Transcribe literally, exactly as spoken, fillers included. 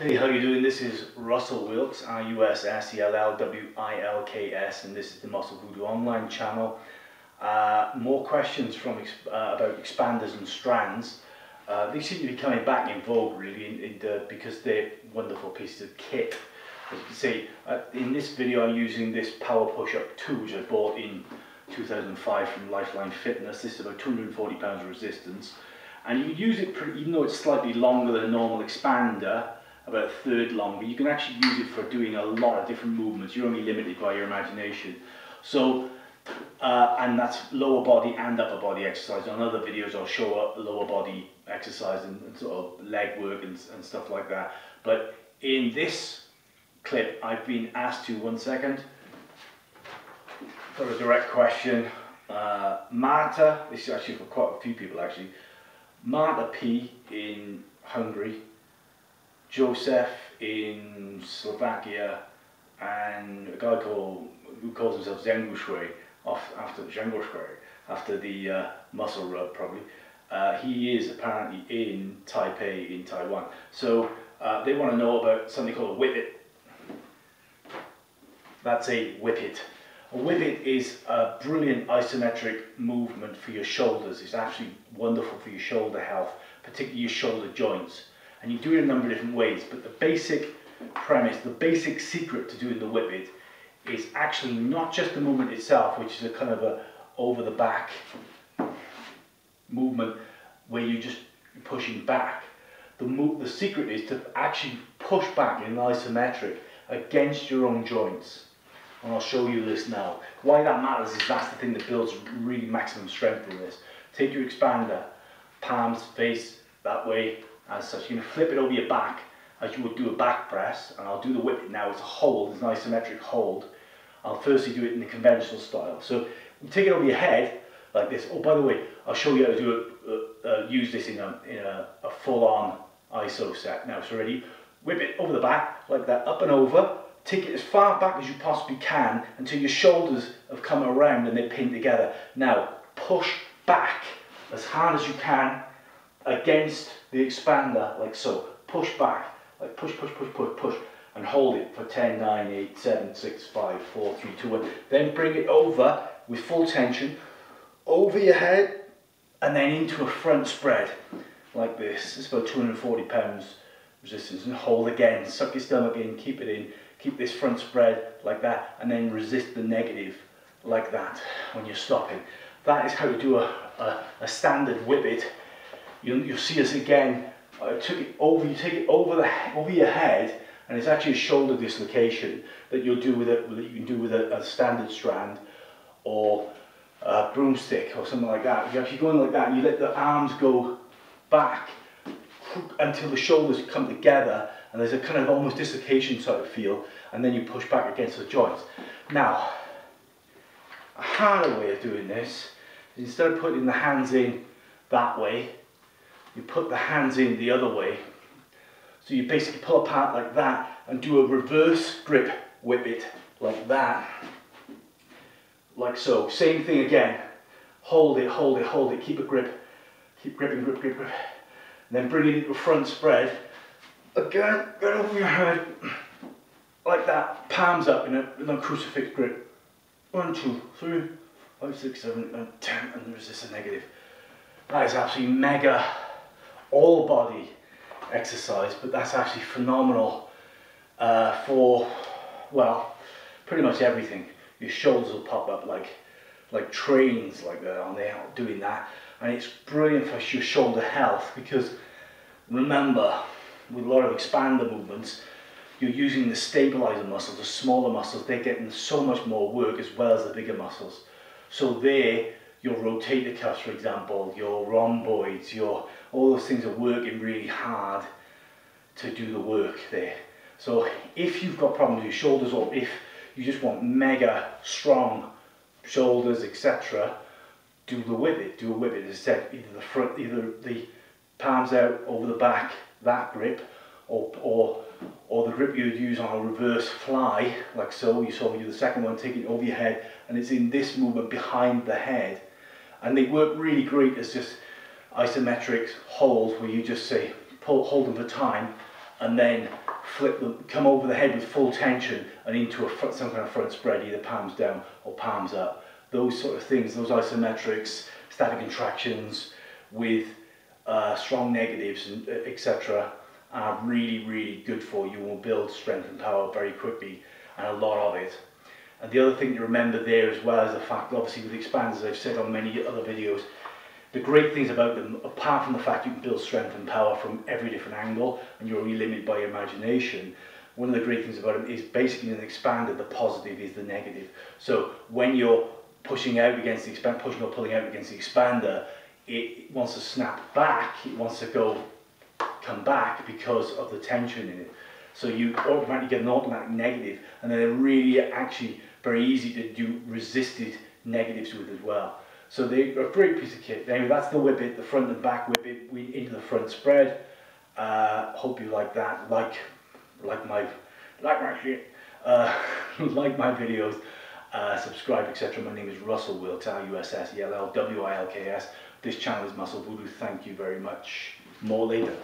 Hey, how you doing? This is Russell Wilks, R U S S E L L W I L K S, and this is the Muscle Voodoo online channel. Uh, more questions from uh, about expanders and strands. Uh, they seem to be coming back in vogue, really, in, in the, because they're wonderful pieces of kit. As you can see, uh, in this video I'm using this Power Push Up two, which I bought in two thousand five from Lifeline Fitness. This is about two hundred forty pounds of resistance. And you can use it, pretty, even though it's slightly longer than a normal expander, about a third longer, you can actually use it for doing a lot of different movements. You're only limited by your imagination. So, uh, and that's lower body and upper body exercise. On other videos I'll show up lower body exercise and, and sort of leg work and, and stuff like that. But in this clip, I've been asked to, one second, for a direct question, uh, Marta, this is actually for quite a few people actually, Marta P in Hungary, Joseph in Slovakia, and a guy called, who calls himself Zeng Gu Shui, off after Zhen Gu Shui, after the uh, muscle rub probably. Uh, he is apparently in Taipei in Taiwan. So uh, they want to know about something called a Whippet. That's a Whippet. A Whippet is a brilliant isometric movement for your shoulders. It's actually wonderful for your shoulder health, particularly your shoulder joints. And you do it a number of different ways, but the basic premise, the basic secret to doing the Whippet is actually not just the movement itself, which is a kind of a over the back movement where you're just pushing back. The, move, the secret is to actually push back in an isometric against your own joints. And I'll show you this now. Why that matters is that's the thing that builds really maximum strength in this. Take your expander, palms, face that way, as such. You're going to flip it over your back as you would do a back press, and I'll do the Whippet now. It's a hold, it's an isometric hold. I'll firstly do it in the conventional style. So you take it over your head like this. Oh, by the way, I'll show you how to do a, uh, uh, use this in a, in a, a full-on I S O set. Now, so ready, whip it over the back like that, up and over. Take it as far back as you possibly can until your shoulders have come around and they're pinned together. Now, push back as hard as you can against the expander, like so. Push back, like push, push, push, push, push, and hold it for ten, nine, eight, seven, six, five, four, three, two, one. Then bring it over with full tension, over your head, and then into a front spread, like this. It's about two hundred forty pounds resistance, and hold again. Suck your stomach in, keep it in, keep this front spread, like that, and then resist the negative, like that, when you're stopping. That is how to do a, a, a standard Whippet. You'll, you'll see us again. I took it over. You take it over the over your head, and it's actually a shoulder dislocation that you'll do with it. That you can do with a, a standard strand, or a broomstick, or something like that. You're actually going like that, and you let the arms go back until the shoulders come together, and there's a kind of almost dislocation sort of feel, and then you push back against the joints. Now, a harder way of doing this is instead of putting the hands in that way, you put the hands in the other way. So you basically pull apart like that and do a reverse grip Whippet like that, like so. Same thing again. Hold it, hold it, hold it. Keep a grip. Keep gripping, grip, grip, grip. And then bring it into a front spread. Again, get over your head like that. Palms up in a, in a crucifix grip. One, two, three, five, six, seven, and ten. And resist the negative. That is absolutely mega. All body exercise, but that's actually phenomenal uh, for, well, pretty much everything. Your shoulders will pop up like like trains like that on there doing that, and it's brilliant for your shoulder health because remember, with a lot of expander movements, you're using the stabilizer muscles, the smaller muscles, they're getting so much more work as well as the bigger muscles. So they your rotator cuffs, for example, your rhomboids, your all those things are working really hard to do the work there. So if you've got problems with your shoulders, or if you just want mega strong shoulders, et cetera, do the Whippet. Do a Whippet, as I said, either the front, either the palms out over the back, that grip, or or or the grip you would use on a reverse fly, like so. You saw me do the second one, taking it over your head, and it's in this movement behind the head. And they work really great as just isometric holds where you just say, pull, hold them for time, and then flip them, come over the head with full tension and into a front, some kind of front spread, either palms down or palms up. Those sort of things, those isometrics, static contractions with uh, strong negatives, et cetera, are really, really good for you. You will build strength and power very quickly, and a lot of it. And the other thing to remember there, as well as the fact, obviously with expanders, as I've said on many other videos, the great things about them, apart from the fact you can build strength and power from every different angle, and you're only limited by your imagination, one of the great things about them is basically an expander, the positive is the negative. So when you're pushing out against the expander, pushing or pulling out against the expander, it wants to snap back, it wants to go, come back because of the tension in it. So you automatically get an automatic negative, and then they're really actually very easy to do resisted negatives with as well. So they're a great piece of kit. Anyway, that's the Whippet, the front and back Whippet into the front spread. Uh, hope you like that. Like, like my, like my shit. Uh, like my videos. Uh, subscribe, et cetera. My name is Russell Wilks. R U S S E L L W I L K S. This channel is Muscle Voodoo. Thank you very much. More later.